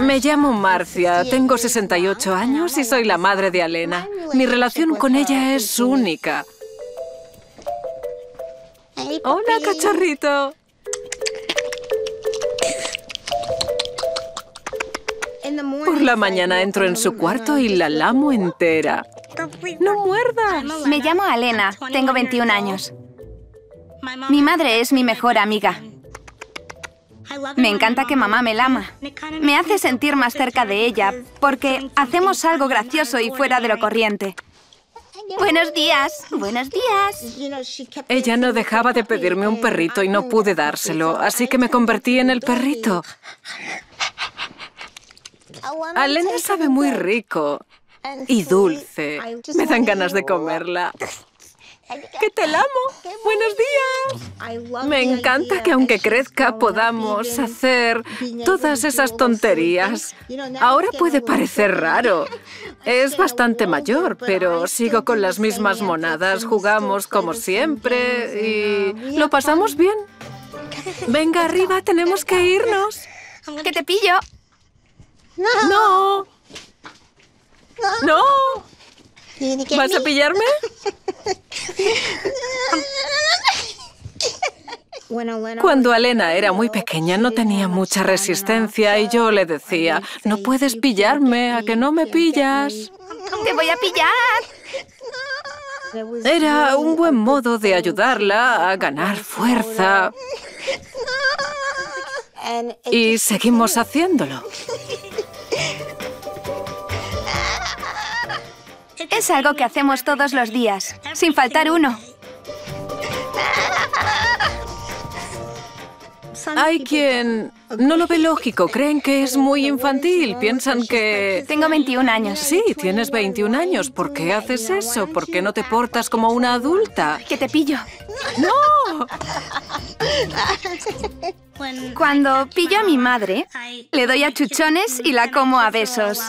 Me llamo Marcia, tengo 68 años y soy la madre de Alena. Mi relación con ella es única. ¡Hola, cachorrito! Por la mañana entro en su cuarto y la lamo entera. ¡No muerdas! Me llamo Alena, tengo 21 años. Mi madre es mi mejor amiga. Me encanta que mamá me lama. Me hace sentir más cerca de ella, porque hacemos algo gracioso y fuera de lo corriente. ¡Buenos días! ¡Buenos días! Ella no dejaba de pedirme un perrito y no pude dárselo, así que me convertí en el perrito. Alena sabe muy rico y dulce. Me dan ganas de comerla. ¡Que te lamo! ¡Buenos días! Me encanta que aunque crezca podamos hacer todas esas tonterías. Ahora puede parecer raro. Es bastante mayor, pero sigo con las mismas monadas. Jugamos como siempre y lo pasamos bien. Venga, arriba, tenemos que irnos. ¡Que te pillo! ¡No! ¡No! ¿Vas a pillarme? Cuando Alena era muy pequeña no tenía mucha resistencia y yo le decía, no puedes pillarme, ¿a que no me pillas? ¡Te voy a pillar! Era un buen modo de ayudarla a ganar fuerza. Y seguimos haciéndolo. Es algo que hacemos todos los días, sin faltar uno. Hay quien no lo ve lógico, creen que es muy infantil, piensan que... Tengo 21 años. Sí, tienes 21 años. ¿Por qué haces eso? ¿Por qué no te portas como una adulta? Que te pillo. ¡No! Cuando pillo a mi madre, le doy a chuchones y la como a besos.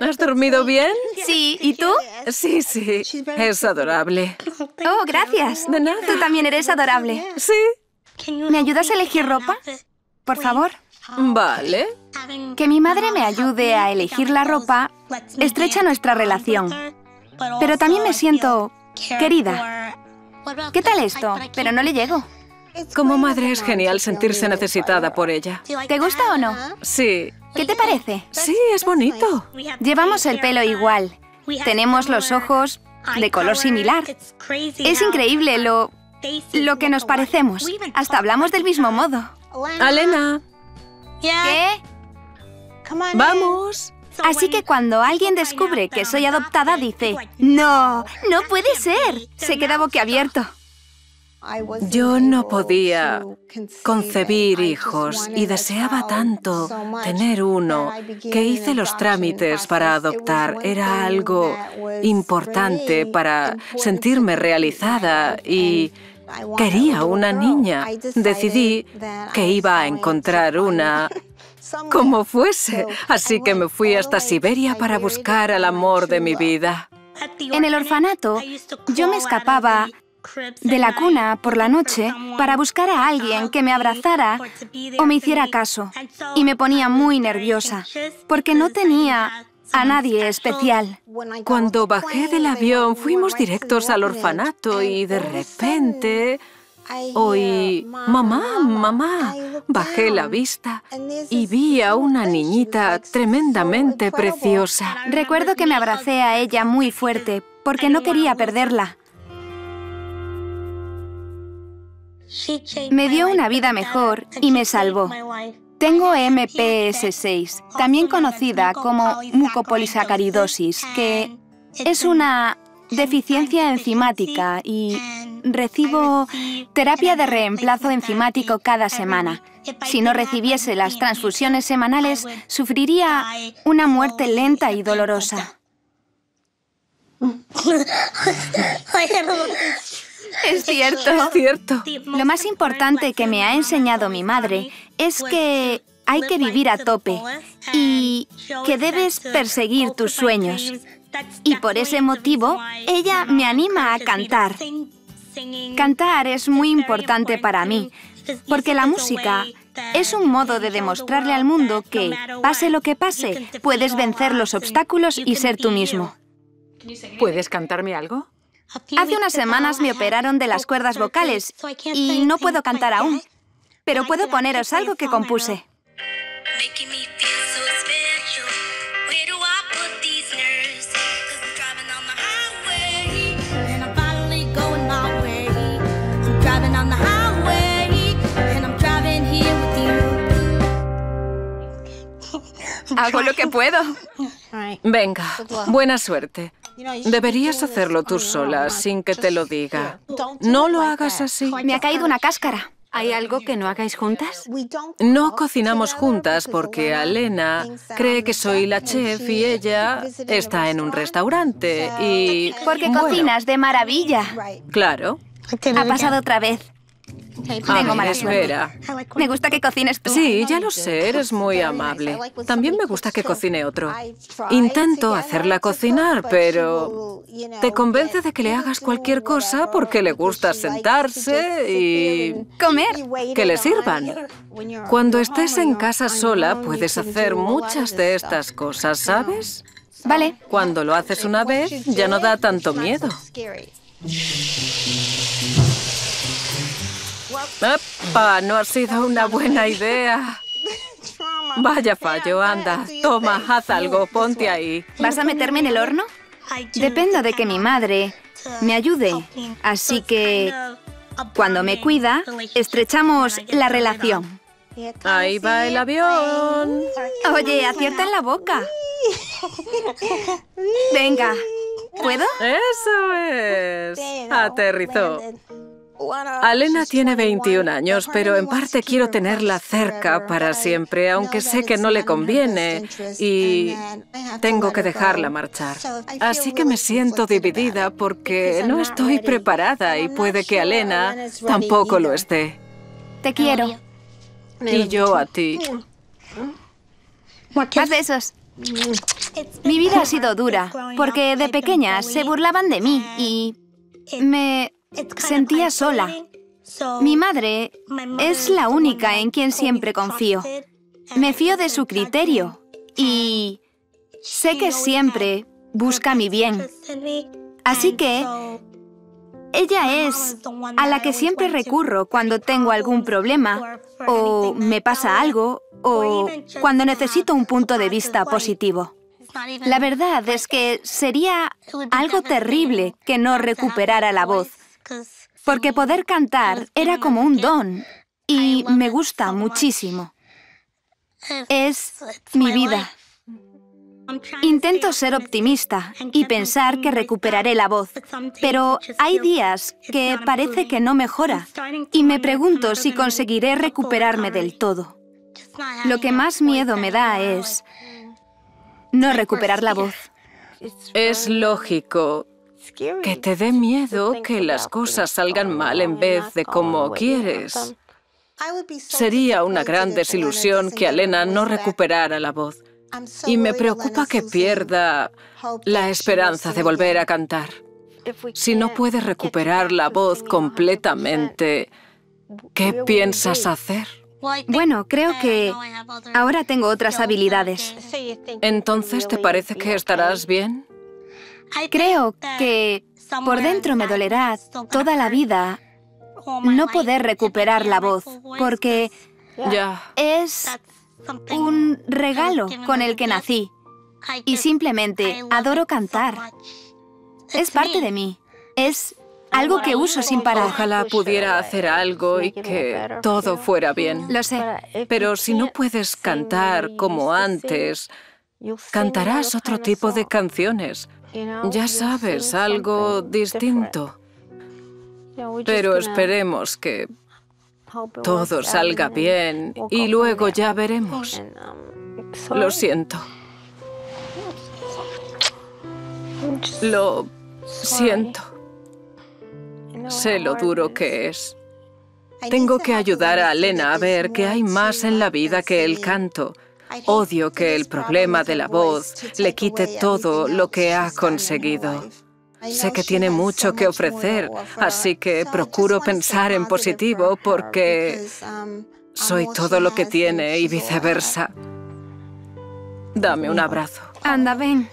¿Has dormido bien? Sí. ¿Y tú? Sí, sí. Es adorable. Oh, gracias. De nada. Tú también eres adorable. Sí. ¿Me ayudas a elegir ropa? Por favor. Vale. Que mi madre me ayude a elegir la ropa estrecha nuestra relación. Pero también me siento querida. ¿Qué tal esto? Pero no le llego. Como madre es genial sentirse necesitada por ella. ¿Te gusta o no? Sí. ¿Qué te parece? Sí, es bonito. Llevamos el pelo igual. Tenemos los ojos de color similar. Es increíble lo que nos parecemos. Hasta hablamos del mismo modo. Alena. ¿Qué? Vamos. Así que cuando alguien descubre que soy adoptada, dice, no, no puede ser. Se queda boquiabierto. Yo no podía concebir hijos y deseaba tanto tener uno que hice los trámites para adoptar. Era algo importante para sentirme realizada y quería una niña. Decidí que iba a encontrar una como fuese, así que me fui hasta Siberia para buscar al amor de mi vida. En el orfanato yo me escapaba de la cuna por la noche para buscar a alguien que me abrazara o me hiciera caso. Y me ponía muy nerviosa porque no tenía a nadie especial. Cuando bajé del avión fuimos directos al orfanato y de repente oí, mamá, mamá. Bajé la vista y vi a una niñita tremendamente preciosa. Recuerdo que me abracé a ella muy fuerte porque no quería perderla. Me dio una vida mejor y me salvó. Tengo MPS6, también conocida como mucopolisacaridosis, que es una deficiencia enzimática y recibo terapia de reemplazo enzimático cada semana. Si no recibiese las transfusiones semanales, sufriría una muerte lenta y dolorosa. Es cierto, es cierto. Lo más importante que me ha enseñado mi madre es que hay que vivir a tope y que debes perseguir tus sueños. Y por ese motivo, ella me anima a cantar. Cantar es muy importante para mí, porque la música es un modo de demostrarle al mundo que, pase lo que pase, puedes vencer los obstáculos y ser tú mismo. ¿Puedes cantarme algo? Hace unas semanas me operaron de las cuerdas vocales y no puedo cantar aún, pero puedo poneros algo que compuse. Hago lo que puedo. Venga, buena suerte. Deberías hacerlo tú sola, sin que te lo diga. No lo hagas así. Me ha caído una cáscara. ¿Hay algo que no hagáis juntas? No cocinamos juntas porque Alena cree que soy la chef y ella está en un restaurante y... Porque cocinas de maravilla. Claro. Ha pasado otra vez. Tengo mala suerte. Me gusta que cocines tú. Sí, ya lo sé, eres muy amable. También me gusta que cocine otro. Intento hacerla cocinar, pero te convence de que le hagas cualquier cosa porque le gusta sentarse y... comer. Que le sirvan. Cuando estés en casa sola, puedes hacer muchas de estas cosas, ¿sabes? Vale. Cuando lo haces una vez, ya no da tanto miedo. ¡Epa! No ha sido una buena idea. Vaya fallo, anda. Toma, haz algo, ponte ahí. ¿Vas a meterme en el horno? Dependo de que mi madre me ayude. Así que, cuando me cuida, estrechamos la relación. Ahí va el avión. Oye, acierta en la boca. Venga, ¿puedo? Eso es. Aterrizó. Alena tiene 21 años, pero en parte quiero tenerla cerca para siempre, aunque sé que no le conviene y tengo que dejarla marchar. Así que me siento dividida porque no estoy preparada y puede que Alena tampoco lo esté. Te quiero. Y yo a ti. Más besos. Mi vida ha sido dura porque de pequeña se burlaban de mí y me... sentía sola. Mi madre es la única en quien siempre confío. Me fío de su criterio y sé que siempre busca mi bien. Así que ella es a la que siempre recurro cuando tengo algún problema o me pasa algo o cuando necesito un punto de vista positivo. La verdad es que sería algo terrible que no recuperara la voz. Porque poder cantar era como un don y me gusta muchísimo. Es mi vida. Intento ser optimista y pensar que recuperaré la voz, pero hay días que parece que no mejora y me pregunto si conseguiré recuperarme del todo. Lo que más miedo me da es no recuperar la voz. Es lógico. Que te dé miedo que las cosas salgan mal en vez de como quieres. Sería una gran desilusión que Alena no recuperara la voz. Y me preocupa que pierda la esperanza de volver a cantar. Si no puedes recuperar la voz completamente, ¿qué piensas hacer? Bueno, creo que ahora tengo otras habilidades. ¿Entonces te parece que estarás bien? Creo que por dentro me dolerá toda la vida no poder recuperar la voz, porque es un regalo con el que nací y simplemente adoro cantar. Es parte de mí, es algo que uso sin parar. Ojalá pudiera hacer algo y que todo fuera bien. Lo sé. Pero si no puedes cantar como antes, cantarás otro tipo de canciones. Ya sabes, algo distinto. Pero esperemos que todo salga bien y luego ya veremos. Lo siento. Lo siento. Sé lo duro que es. Tengo que ayudar a Alena a ver que hay más en la vida que el canto. Odio que el problema de la voz le quite todo lo que ha conseguido. Sé que tiene mucho que ofrecer, así que procuro pensar en positivo porque soy todo lo que tiene y viceversa. Dame un abrazo. Anda, ven.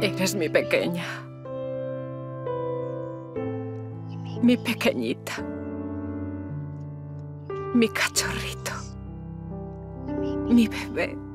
Eres mi pequeña. Mi pequeñita. Mi cachorrito. Mi bebé.